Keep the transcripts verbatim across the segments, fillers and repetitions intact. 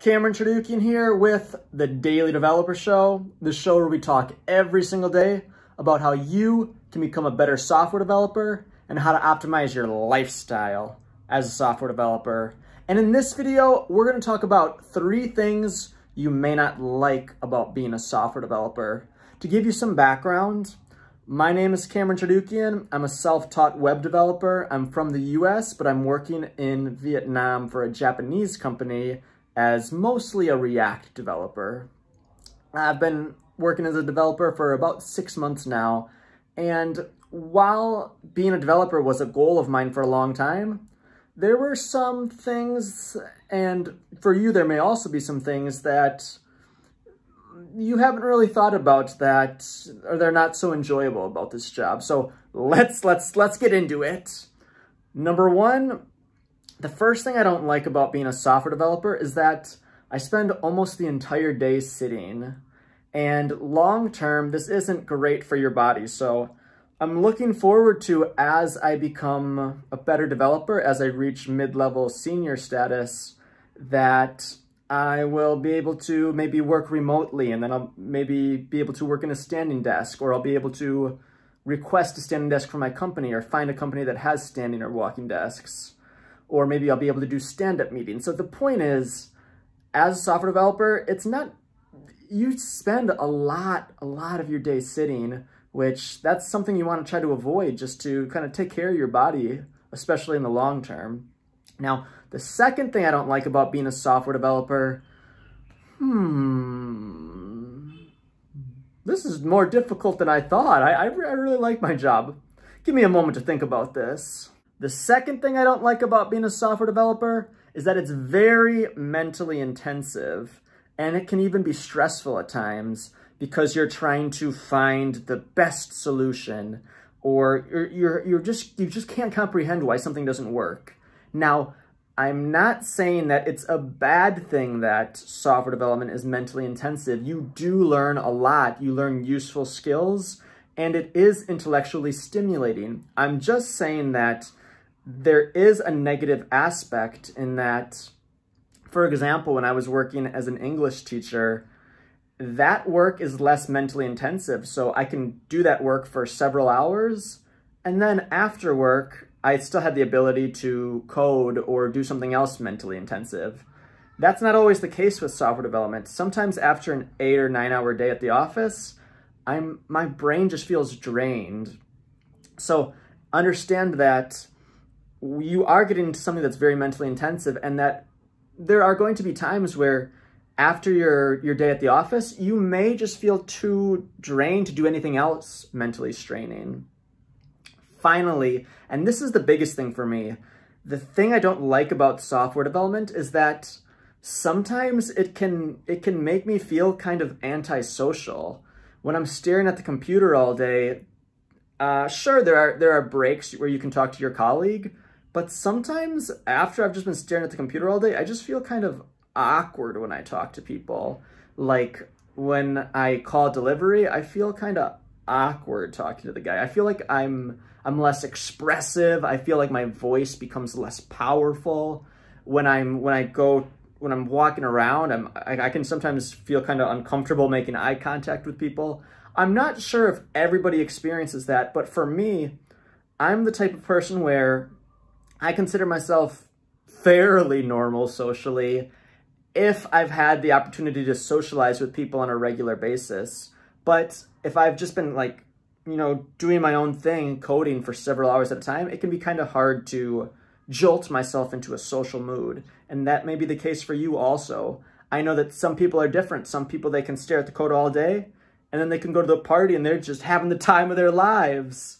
Cameron Chardukian here with The Daily Developer Show, the show where we talk every single day about how you can become a better software developer and how to optimize your lifestyle as a software developer. And in this video, we're going to talk about three things you may not like about being a software developer. To give you some background, my name is Cameron Chardukian. I'm a self-taught web developer. I'm from the U S, but I'm working in Vietnam for a Japanese company as mostly a React developer. I've been working as a developer for about six months now, and while being a developer was a goal of mine for a long time, there were some things, and for you there may also be some things that you haven't really thought about that, or they're not so enjoyable about this job. So let's let's let's get into it. Number one, the first thing I don't like about being a software developer is that I spend almost the entire day sitting, and long term, this isn't great for your body. So I'm looking forward to, as I become a better developer, as I reach mid-level senior status, that I will be able to maybe work remotely, and then I'll maybe be able to work in a standing desk, or I'll be able to request a standing desk from my company, or find a company that has standing or walking desks. Or maybe I'll be able to do stand-up meetings. So the point is, as a software developer, it's not, you spend a lot, a lot of your day sitting, which that's something you want to try to avoid, just to kind of take care of your body, especially in the long term. Now, the second thing I don't like about being a software developer, hmm, this is more difficult than I thought. I, I, I really like my job. Give me a moment to think about this. The second thing I don't like about being a software developer is that it's very mentally intensive, and it can even be stressful at times because you're trying to find the best solution, or you're, you're, you're just, you just can't comprehend why something doesn't work. Now, I'm not saying that it's a bad thing that software development is mentally intensive. You do learn a lot. You learn useful skills, and it is intellectually stimulating. I'm just saying that there is a negative aspect in that, for example, when I was working as an English teacher, that work is less mentally intensive. So I can do that work for several hours, and then after work, I still had the ability to code or do something else mentally intensive. That's not always the case with software development. Sometimes after an eight or nine hour day at the office, I'm, my brain just feels drained. So understand that you are getting into something that's very mentally intensive, and that there are going to be times where after your, your day at the office, you may just feel too drained to do anything else mentally straining. Finally, and this is the biggest thing for me, the thing I don't like about software development is that sometimes it can, it can make me feel kind of antisocial. When I'm staring at the computer all day, uh, sure, there are, there are breaks where you can talk to your colleague, but sometimes after I've just been staring at the computer all day, I just feel kind of awkward when I talk to people. Like when I call delivery, I feel kind of awkward talking to the guy. I feel like I'm, I'm less expressive. I feel like my voice becomes less powerful. When I'm, when I go, when I'm walking around, I'm, I, I can sometimes feel kind of uncomfortable making eye contact with people. I'm not sure if everybody experiences that, but for me, I'm the type of person where I consider myself fairly normal socially if I've had the opportunity to socialize with people on a regular basis. But if I've just been like, you know, doing my own thing, coding for several hours at a time, it can be kind of hard to jolt myself into a social mood. And that may be the case for you also. I know that some people are different. Some people, they can stare at the code all day, and then they can go to the party and they're just having the time of their lives.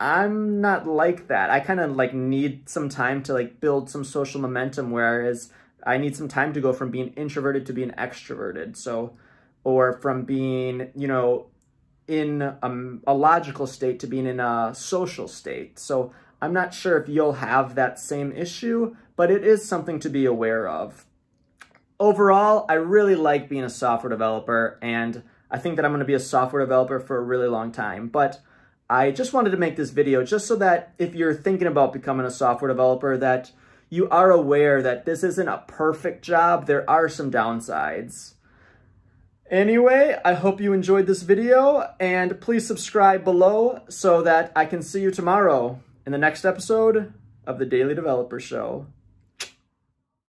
I'm not like that. I kind of like need some time to like build some social momentum, whereas I need some time to go from being introverted to being extroverted. So, or from being, you know, in a, a logical state to being in a social state. So I'm not sure if you'll have that same issue, but it is something to be aware of. Overall, I really like being a software developer, and I think that I'm going to be a software developer for a really long time, but I just wanted to make this video just so that if you're thinking about becoming a software developer, that you are aware that this isn't a perfect job. There are some downsides. Anyway, I hope you enjoyed this video, and please subscribe below so that I can see you tomorrow in the next episode of The Daily Developer Show.